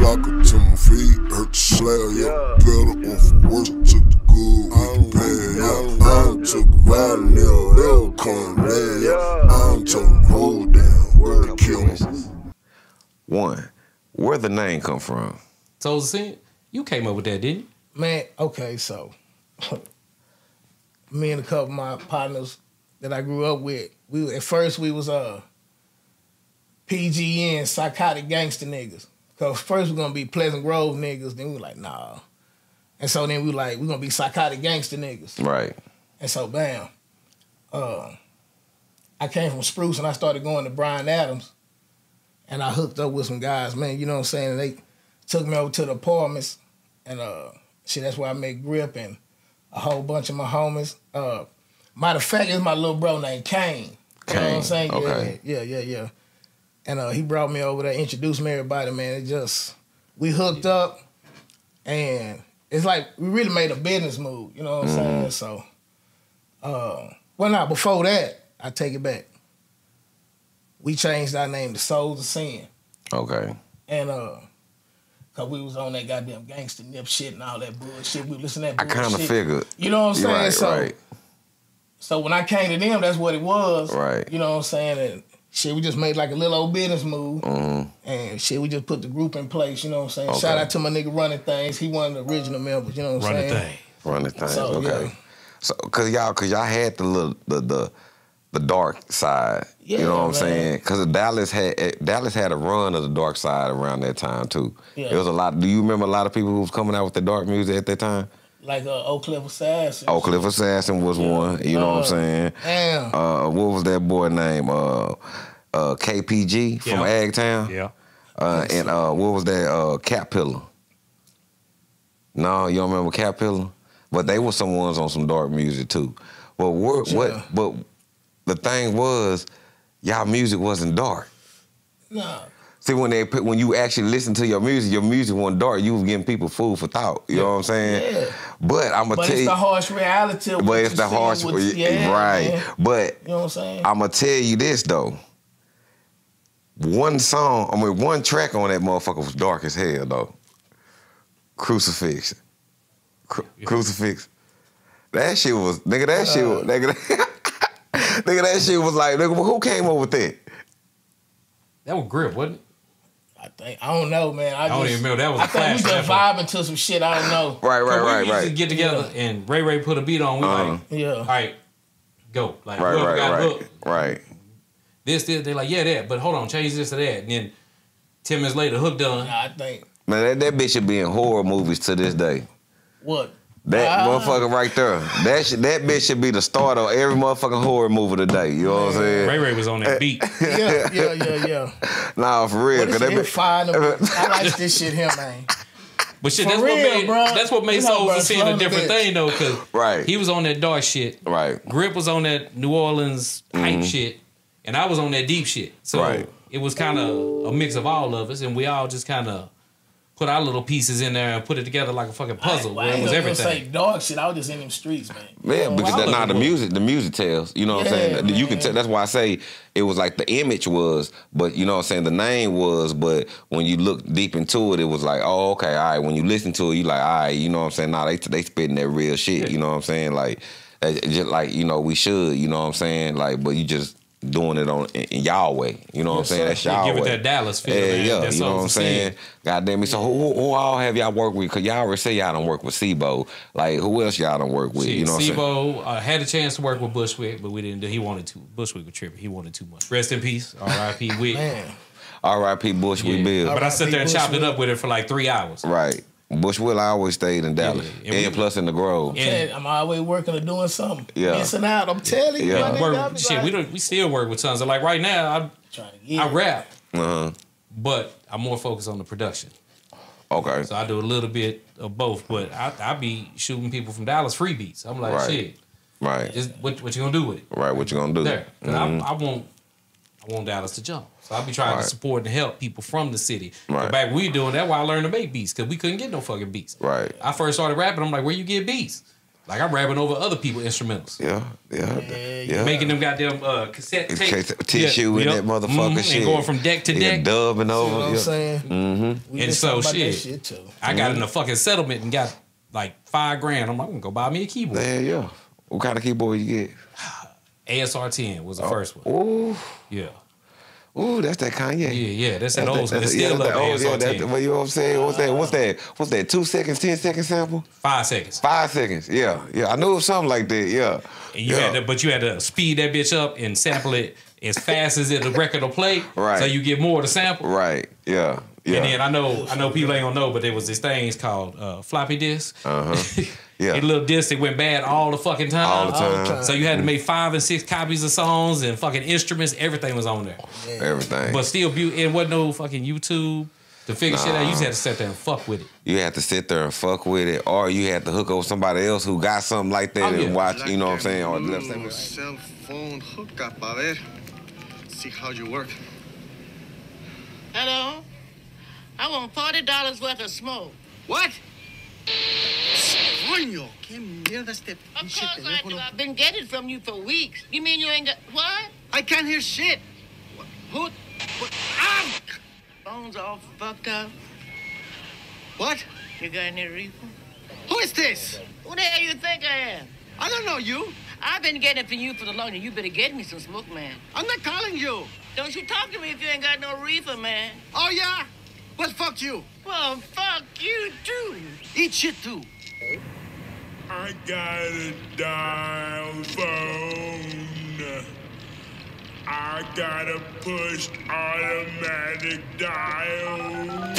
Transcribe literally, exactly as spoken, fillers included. block up till my feet hurt. Slayer, yeah, better yeah. off worse to the good. I don't pay, yeah. I don't took a ride and they'll, they'll come down. Yeah. I don't took a roll down. Where to kill me? One, where the name come from? Souls of Sin, you came up with that, didn't you? Man, okay, so me and a couple of my partners that I grew up with, we at first we was uh P G N psychotic gangster niggas. Cause first we're gonna be Pleasant Grove niggas, then we were like, nah. And so then we were like, we're gonna be psychotic gangster niggas. Right. And so bam. Uh, I came from Spruce and I started going to Bryan Adams and I hooked up with some guys, man, you know what I'm saying? And they took me over to the apartments and uh shit, that's where I met Grip and a whole bunch of my homies. Uh, matter of fact, it's my little bro named Kane. Kane. You know what I'm saying? Okay. Yeah, yeah, yeah. yeah. And uh, he brought me over there, introduced me to everybody, man. It just, we hooked yeah. up, and it's like we really made a business move. You know what I'm mm. saying? So, uh, well, not before that, I take it back. We changed our name to Souls of Sin. Okay. And, uh... cause we was on that goddamn gangster nip shit and all that bullshit. We listen to that bullshit. I kind of figured. You know what I'm saying? Right, so, right. so when I came to them, that's what it was. Right. You know what I'm saying? And shit, we just made like a little old business move. Mm. And shit, we just put the group in place. You know what I'm saying? Okay. Shout out to my nigga Running Things. He one of the original members. You know what I'm saying? Running Things. Running Things. So, okay. Yeah. So cause y'all, cause y'all had the little the the, the dark side. Yeah, you know what I'm man. saying? Cause Dallas had Dallas had a run of the dark side around that time too. Yeah. It was a lot. Do you remember a lot of people who was coming out with the dark music at that time? Like uh, Oak Cliff Assassin. Oak Cliff Assassin was yeah. one. You uh, know what I'm saying? Damn. Uh, what was that boy name? Uh, uh, K P G yeah. from Agtown. Yeah. Uh, and uh, what was that? Uh, Catpillar. No, you don't remember Catpillar? But they were some ones on some dark music too. Well, what? Sure. what but the thing was, y'all music wasn't dark. No. See, when they when you actually listen to your music, your music wasn't dark. You was giving people food for thought. You yeah. know what I'm saying? Yeah. But I'm gonna tell you. But it's the harsh reality. Of but it's the harsh, with, yeah, right? Yeah. But you know what I'm saying? I'm gonna tell you this though. One song, I mean, one track on that motherfucker was dark as hell though. Crucifixion. Cru yeah. Crucifix. That shit was nigga. That uh, shit was nigga. Nigga, that shit was like, nigga, who came up with that? That was Grip, wasn't it? I think, I don't know, man. I, I just, don't even remember. That was I a think we just vibing to some shit, I don't know. Right, right, right, we right. We used to get together yeah. and Ray Ray put a beat on. We uh-huh. like, yeah. all right, go. Like, right, right, got right. Hooked. Right. This, this, they're like, yeah, that, but hold on, change this to that. And then ten minutes later, hook done. Nah, I think. Man, that, that bitch should be in horror movies to this day. What? That uh, motherfucker right there. That sh that bitch should be the start of every motherfucking horror movie today. You know what I'm saying? Ray Ray was on that beat. yeah, yeah, yeah, yeah. Nah, for real. Cause that bitch, I like this shit here, man. But shit, for that's real, what made bro. that's what made you know, Souls of Sin a different thing though, cause right. he was on that dark shit. Right. Grip was on that New Orleans hype mm-hmm. shit, and I was on that deep shit. So right. it was kind of a mix of all of us, and we all just kind of put our little pieces in there and put it together like a fucking puzzle. I, I where it was everything. I was say dog shit. I was just in them streets, man. Yeah, you know, because that, nah, the music, the music tells. You know what yeah, I'm saying? Man. You can tell. That's why I say it was like the image was, but you know what I'm saying? The name was, but when you look deep into it, it was like, oh, okay, all right. When you listen to it, you like, all right, you know what I'm saying? Nah, they they spitting that real shit. Yeah. You know what I'm saying? Like, just like you know we should. You know what I'm saying? Like, but you just doing it on in, in y'all way. You know what yes, I'm saying? That's y'all way. Give it that Dallas feel, yeah, man. Yeah, that's you know what I'm saying? God damn it. So who, who all have y'all worked with? Because y'all already say y'all done work with SIBO. Like, who else y'all done work with? See, you know what SIBO, what I'm uh, had a chance to work with Bushwick, but we didn't do He wanted to. Bushwick was tripping. He wanted too much. Rest in peace. R I P Wick. R I P Bushwick yeah. Bill. But I sat there and chopped it up with it for like three hours. Right. Bushwick, I always stayed in Dallas. Yeah, and, and we, plus in the Grove. I'm, telling, I'm always working or doing something. Yeah. Missing out, I'm telling you. Yeah. Work, shit, like, we, don't, we still work with tons. Of, like right now, I'm, trying to get I rap, uh-huh. but I'm more focused on the production. Okay. So I do a little bit of both, but I, I be shooting people from Dallas free beats. I'm like, right. shit. Right. Just, what, what you gonna do with it? Right, what you gonna do? There. Mm-hmm. I, I, want, I want Dallas to jump. So I be trying right. to support and help people from the city. Right. But back we doing that, why I learned to make beats, because we couldn't get no fucking beats. Right. I first started rapping, I'm like, where you get beats? Like, I'm rapping over other people's instrumentals. Yeah, yeah, yeah. yeah. Making them goddamn uh, cassette tapes. Tissue yeah. in yep. that motherfucker mm-hmm. shit. And going from deck to deck. Yeah, dubbing over. You know what I'm yeah. saying? Mm-hmm. We and so, shit, shit too. I got mm-hmm. in a fucking settlement and got, like, five grand. I'm like, I'm gonna go buy me a keyboard. Yeah, yeah. What kind of keyboard you get? A S R ten was the oh. first one. Ooh. Yeah. Ooh, that's that Kanye. Yeah, yeah, that's that that's old. That's, that's, yeah, that's that old. Yeah, that's well, you know what I'm saying. What's that? What's that? What's that? Two seconds, ten second sample. Five seconds. Five seconds. Yeah, yeah. I knew it was something like that. Yeah. And you yeah. had to, but you had to speed that bitch up and sample it as fast as it the record will play. Right. So you get more of the sample. Right. Yeah. Yeah. And then I know, I know people ain't gonna know, but there was these things called uh, floppy disks. Uh huh. Yeah. A little disc that went bad all the fucking time. All the time. All the time. So you had to make five and six copies of songs and fucking instruments. Everything was on there. Yeah. Everything. But still, it wasn't no fucking YouTube to figure nah. shit out. You just had to sit there and fuck with it. You had to sit there and fuck with it, or you had to hook up with somebody else who got something like that oh, yeah. and watch, you know what I'm saying? Or the cell phone hookup, a ver. See how you work. Hello? I want forty dollars worth of smoke. What? Coño, ¿qué mierda este pinche teléfono? Of course I do. I've been getting from you for weeks. You mean you ain't got... What? I can't hear shit. What? Who? What? Ah! Phone's all fucked up. What? You got any reefer? Who is this? Who the hell you think I am? I don't know you. I've been getting it from you for the longest. You better get me some smoke, man. I'm not calling you. Don't you talk to me if you ain't got no reefer, man. Oh, yeah? Well, fuck you. Well, fuck you, too. Eat shit, too. I got a dial phone. I got a push automatic dial.